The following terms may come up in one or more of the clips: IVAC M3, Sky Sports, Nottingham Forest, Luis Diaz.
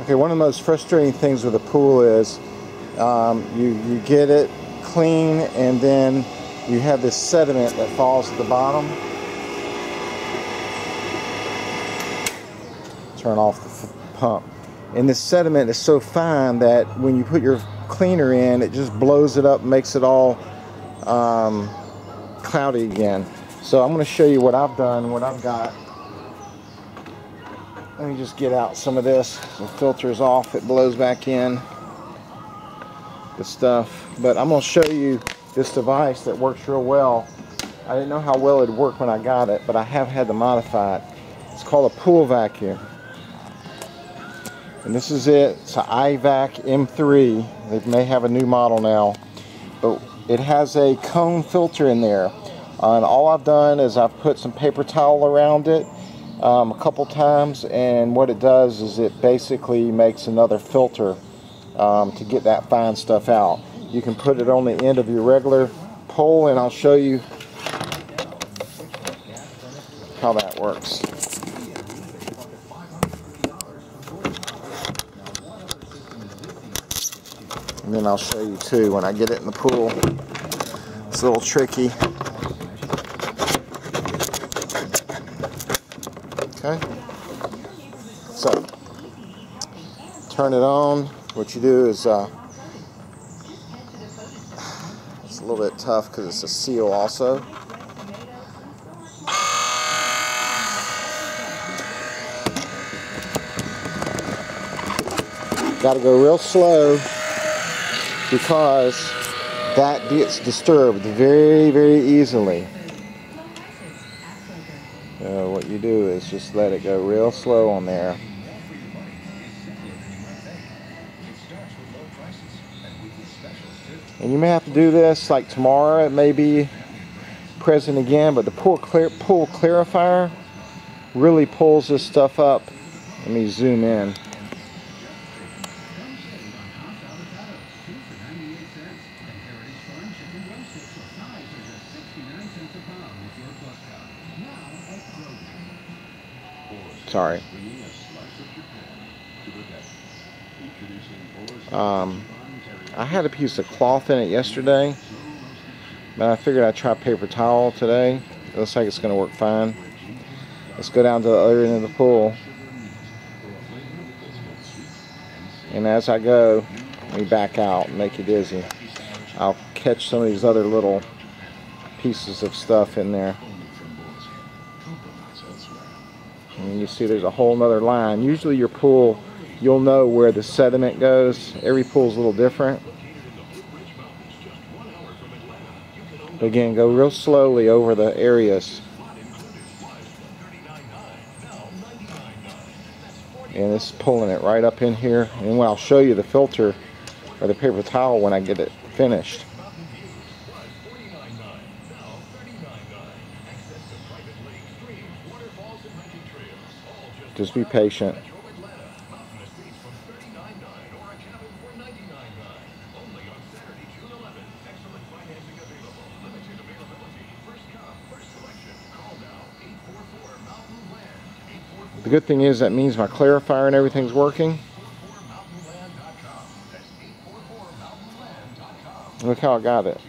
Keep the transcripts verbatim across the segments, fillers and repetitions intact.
Okay, one of the most frustrating things with a pool is um, you, you get it clean and then you have this sediment that falls to the bottom. Turn off the pump. And this sediment is so fine that when you put your cleaner in, it just blows it up and makes it all um, cloudy again. So I'm going to show you what I've done, what I've got. Let me just get out some of this. The filter's off, it blows back in the stuff. But I'm going to show you this device that works real well. I didn't know how well it would work when I got it, but I have had to modify it. It's called a pool vacuum. And this is it. It's an I VAC M three. They may have a new model now. But it has a cone filter in there. Uh, and all I've done is I've put some paper towel around it um, a couple times. And what it does is it basically makes another filter um, to get that fine stuff out. You can put it on the end of your regular pole, and I'll show you how that works. And then I'll show you too when I get it in the pool. It's a little tricky. Okay. So turn it on. What you do is uh, it's a little bit tough because it's a seal also. Got to go real slow, because that gets disturbed very, very easily. So what you do is just let it go real slow on there. And you may have to do this like tomorrow. It may be present again, but the pool, clear, pool clarifier really pulls this stuff up. Let me zoom in. Sorry. Um, I had a piece of cloth in it yesterday, but I figured I'd try paper towel today. It looks like it's going to work fine. Let's go down to the other end of the pool. And as I go, let me back out and make you dizzy. I'll catch some of these other little pieces of stuff in there. And you see there's a whole nother line. Usually your pool, you'll know where the sediment goes. Every pool's a little different. But again, go real slowly over the areas. And it's pulling it right up in here. And I'll show you the filter or the paper towel when I get it finished. Just be patient. The good thing is that means my clarifier and everything's working. Look how I got it.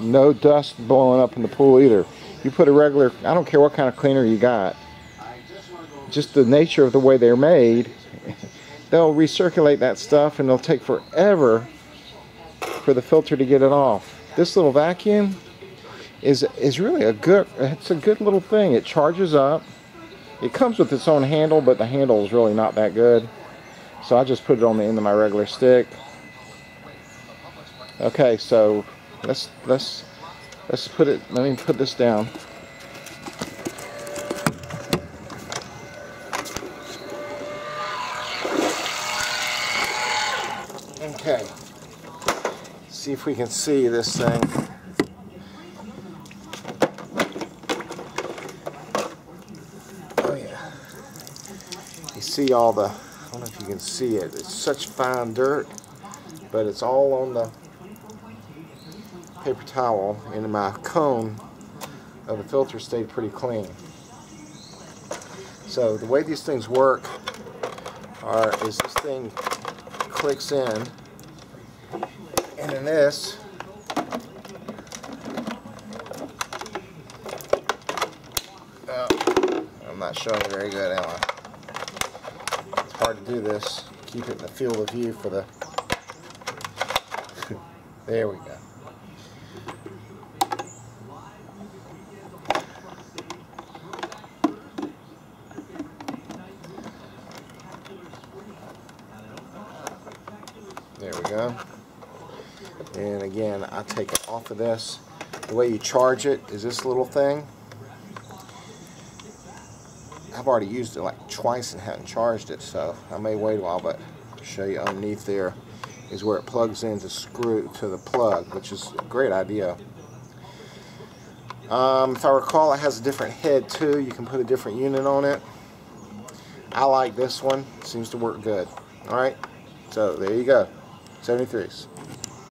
No dust blowing up in the pool either. You put a regular, I don't care what kind of cleaner you got, just the nature of the way they're made, they'll recirculate that stuff and it'll take forever for the filter to get it off. This little vacuum is is really a good, it's a good little thing. It charges up. It comes with its own handle, but the handle is really not that good. So I just put it on the end of my regular stick. Okay, so let's let's let's put it, let me put this down. Okay, see if we can see this thing. Oh yeah, you see all the, I don't know if you can see it, it's such fine dirt, but it's all on the paper towel, and my cone of the filter stayed pretty clean. So the way these things work, are is this thing clicks in, and in this uh, I'm not showing very good, am I? It's hard to do this, keep it in the field of view for the there we go. There we go. And again, I take it off of this. The way you charge it is this little thing. I've already used it like twice and haven't charged it, so I may wait a while, but I'll show you underneath there is where it plugs in to screw to the plug, which is a great idea. Um, if I recall, it has a different head too. You can put a different unit on it. I like this one. It seems to work good. Alright, so there you go. seventy-threes.